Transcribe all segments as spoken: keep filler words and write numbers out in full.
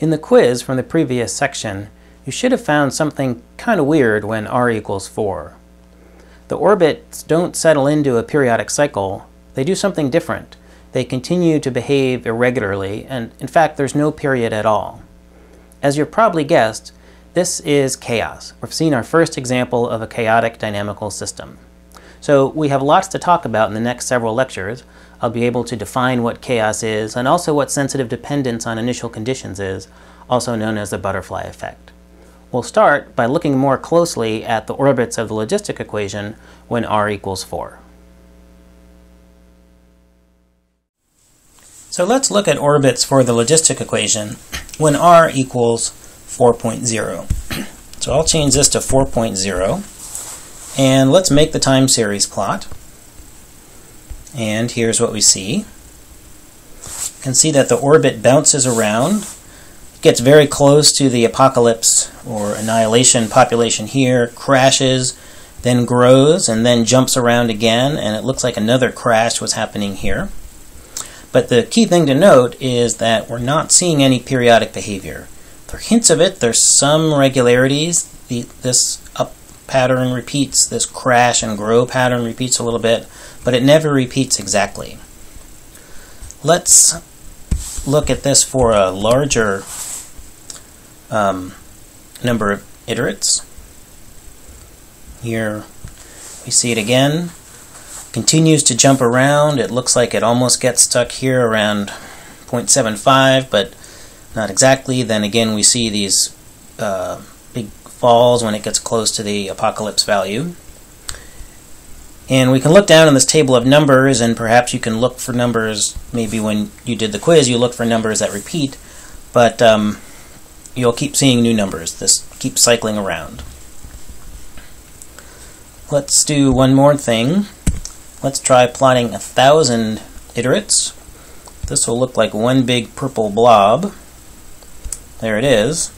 In the quiz from the previous section, you should have found something kind of weird when r equals four. The orbits don't settle into a periodic cycle. They do something different. They continue to behave irregularly, and in fact there's no period at all. As you've probably guessed, this is chaos. We've seen our first example of a chaotic dynamical system. So we have lots to talk about in the next several lectures. I'll be able to define what chaos is, and also what sensitive dependence on initial conditions is, also known as the butterfly effect. We'll start by looking more closely at the orbits of the logistic equation when r equals four. So let's look at orbits for the logistic equation when r equals four point zero. So I'll change this to four point zero, and let's make the time series plot. And here's what we see. You can see that the orbit bounces around, gets very close to the apocalypse or annihilation population here, crashes, then grows, and then jumps around again, and it looks like another crash was happening here. But the key thing to note is that we're not seeing any periodic behavior. There are hints of it, there's some regularities. The, this up pattern repeats, this crash and grow pattern repeats a little bit, but it never repeats exactly. Let's look at this for a larger um, number of iterates. Here we see it again. Continues to jump around. It looks like it almost gets stuck here around zero point seven five, but not exactly. Then again we see these uh, big falls when it gets close to the apocalypse value. And we can look down in this table of numbers, and perhaps you can look for numbers, maybe when you did the quiz you look for numbers that repeat, but um, you'll keep seeing new numbers. This keeps cycling around. Let's do one more thing. Let's try plotting a thousand iterates. This will look like one big purple blob. There it is.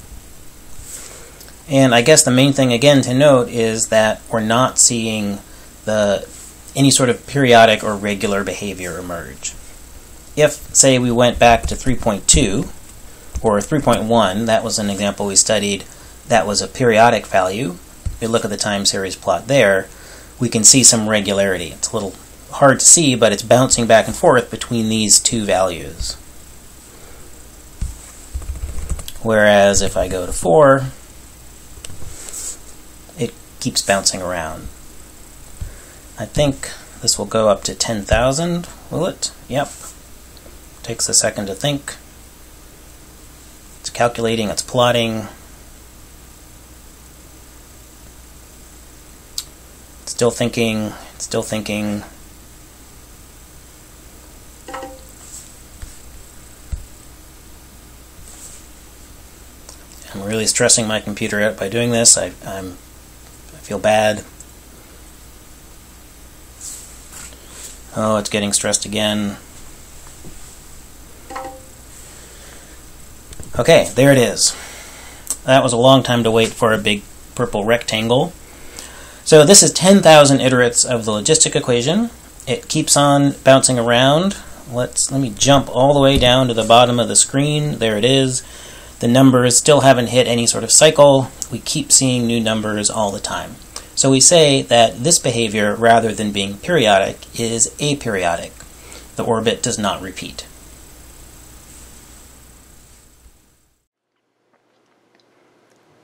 And I guess the main thing again to note is that we're not seeing The, any sort of periodic or regular behavior emerge. If, say, we went back to three point two or three point one, that was an example we studied, that was a periodic value. If we look at the time series plot there, we can see some regularity. It's a little hard to see, but it's bouncing back and forth between these two values. Whereas if I go to four, it keeps bouncing around. I think this will go up to ten thousand, will it? Yep. Takes a second to think. It's calculating, it's plotting. It's still thinking, it's still thinking. I'm really stressing my computer out by doing this. I, I'm, I feel bad. Oh, it's getting stressed again. Okay, there it is. That was a long time to wait for a big purple rectangle. So this is ten thousand iterates of the logistic equation. It keeps on bouncing around. Let's let me jump all the way down to the bottom of the screen. There it is. The numbers still haven't hit any sort of cycle. We keep seeing new numbers all the time. So we say that this behavior, rather than being periodic, is aperiodic. The orbit does not repeat.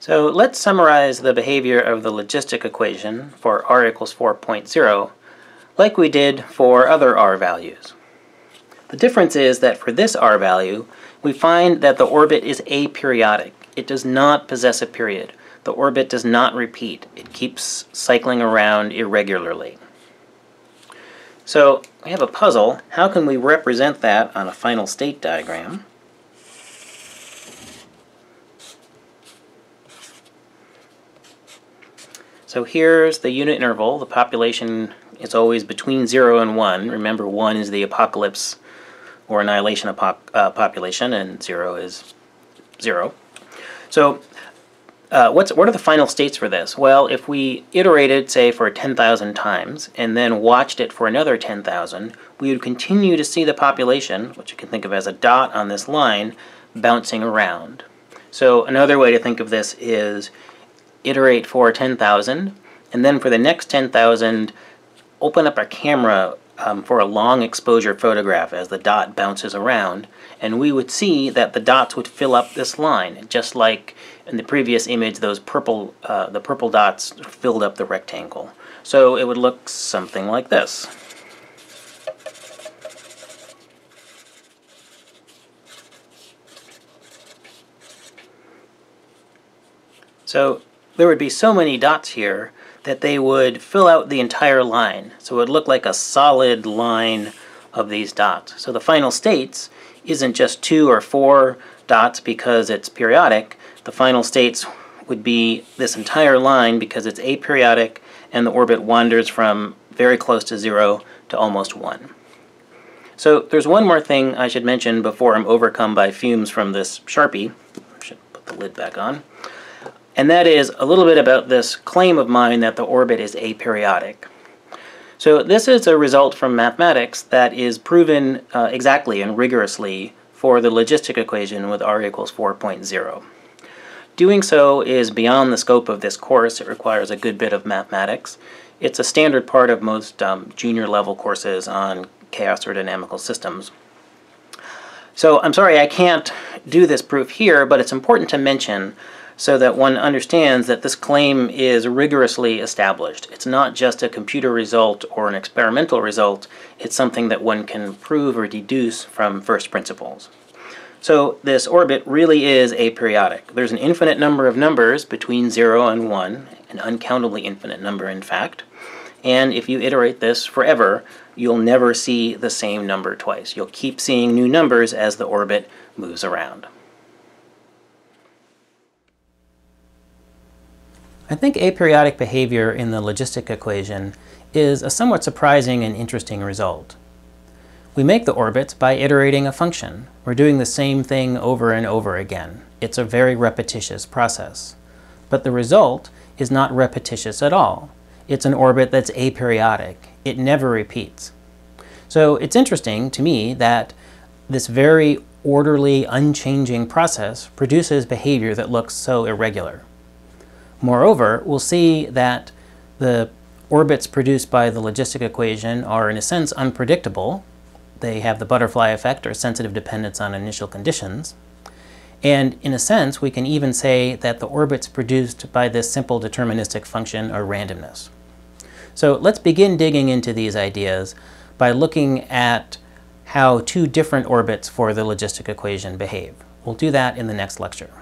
So let's summarize the behavior of the logistic equation for r equals four point zero like we did for other r values. The difference is that for this r value, we find that the orbit is aperiodic. It does not possess a period. The orbit does not repeat. It keeps cycling around irregularly. So we have a puzzle. How can we represent that on a final state diagram? So here's the unit interval. The population is always between zero and one. Remember, one is the apocalypse or annihilation pop, uh, population, and zero is zero. So Uh, what's, what are the final states for this? Well, if we iterated, say, for ten thousand times and then watched it for another ten thousand, we would continue to see the population, which you can think of as a dot on this line, bouncing around. So another way to think of this is iterate for ten thousand, and then for the next ten thousand, open up our camera um, for a long exposure photograph as the dot bounces around, and we would see that the dots would fill up this line, just like in the previous image, those purple, uh, the purple dots filled up the rectangle. So it would look something like this. So there would be so many dots here that they would fill out the entire line. So it would look like a solid line of these dots. So the final states isn't just two or four dots because it's periodic. The final states would be this entire line because it's aperiodic and the orbit wanders from very close to zero to almost one. So there's one more thing I should mention before I'm overcome by fumes from this Sharpie. I should put the lid back on. And that is a little bit about this claim of mine that the orbit is aperiodic. So this is a result from mathematics that is proven uh, exactly and rigorously for the logistic equation with r equals four point zero. Doing so is beyond the scope of this course. It requires a good bit of mathematics. It's a standard part of most um, junior level courses on chaos or dynamical systems. So I'm sorry I can't do this proof here, but it's important to mention so that one understands that this claim is rigorously established. It's not just a computer result or an experimental result. It's something that one can prove or deduce from first principles. So this orbit really is aperiodic. There's an infinite number of numbers between zero and one, an uncountably infinite number in fact, and if you iterate this forever, you'll never see the same number twice. You'll keep seeing new numbers as the orbit moves around. I think aperiodic behavior in the logistic equation is a somewhat surprising and interesting result. We make the orbits by iterating a function. We're doing the same thing over and over again. It's a very repetitious process. But the result is not repetitious at all. It's an orbit that's aperiodic. It never repeats. So it's interesting to me that this very orderly, unchanging process produces behavior that looks so irregular. Moreover, we'll see that the orbits produced by the logistic equation are, in a sense, unpredictable. They have the butterfly effect or sensitive dependence on initial conditions. And in a sense, we can even say that the orbits produced by this simple deterministic function are randomness. So let's begin digging into these ideas by looking at how two different orbits for the logistic equation behave. We'll do that in the next lecture.